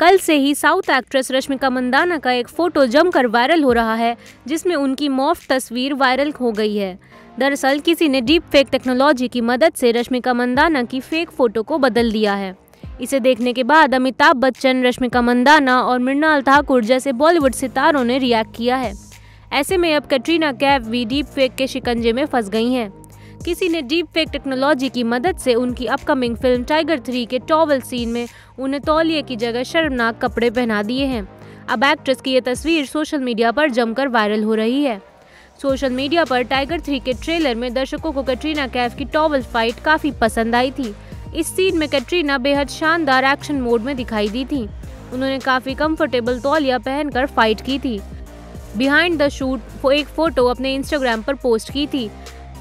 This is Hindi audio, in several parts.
कल से ही साउथ एक्ट्रेस रश्मिका मंदाना का एक फोटो जमकर वायरल हो रहा है, जिसमें उनकी मॉर्फ तस्वीर वायरल हो गई है। दरअसल किसी ने डीप फेक टेक्नोलॉजी की मदद से रश्मिका मंदाना की फेक फोटो को बदल दिया है। इसे देखने के बाद अमिताभ बच्चन, रश्मिका मंदाना और मृणाल ठाकुर जैसे बॉलीवुड सितारों ने रिएक्ट किया है। ऐसे में अब कैटरीना कैफ भी डीप फेक के शिकंजे में फंस गई हैं। किसी ने डीप फेक टेक्नोलॉजी की मदद से उनकी अपकमिंग फिल्म टाइगर 3 के टॉवल सीन में उन्हें तौलिए की जगह शर्मनाक कपड़े पहना दिए हैं। अब एक्ट्रेस की ये तस्वीर सोशल मीडिया पर जमकर वायरल हो रही है। सोशल मीडिया पर टाइगर 3 के ट्रेलर में दर्शकों को कैटरीना कैफ की टॉवल फाइट काफ़ी पसंद आई थी। इस सीन में कैटरीना बेहद शानदार एक्शन मोड में दिखाई दी थी। उन्होंने काफ़ी कंफर्टेबल तौलिया पहनकर फाइट की थी। बिहाइंड द शूट एक फ़ोटो अपने इंस्टाग्राम पर पोस्ट की थी,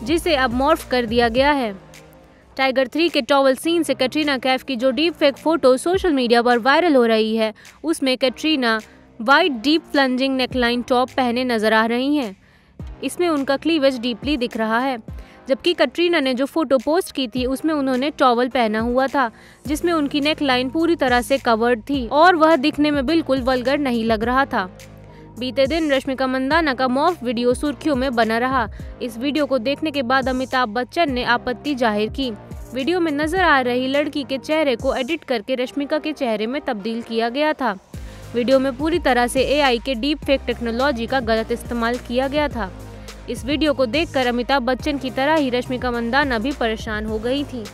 जिसे अब मॉर्फ कर दिया गया है। टाइगर 3 के टॉवल सीन से कैटरीना कैफ की जो deep fake photo social media पर वायरल हो रही है, उसमें Katrina white deep plunging neckline top पहने नजर आ रही हैं। इसमें उनका क्लीवेज डीपली दिख रहा है। जबकि कैटरीना ने जो फ़ोटो पोस्ट की थी, उसमें उन्होंने टॉवल पहना हुआ था, जिसमें उनकी नेकलाइन पूरी तरह से कवर्ड थी और वह दिखने में बिल्कुल वल्गर नहीं लग रहा था। बीते दिन रश्मिका मंदाना का मॉर्फ वीडियो सुर्खियों में बना रहा। इस वीडियो को देखने के बाद अमिताभ बच्चन ने आपत्ति जाहिर की। वीडियो में नजर आ रही लड़की के चेहरे को एडिट करके रश्मिका के चेहरे में तब्दील किया गया था। वीडियो में पूरी तरह से AI के डीप फेक टेक्नोलॉजी का गलत इस्तेमाल किया गया था। इस वीडियो को देखकर अमिताभ बच्चन की तरह ही रश्मिका मंदाना भी परेशान हो गई थी।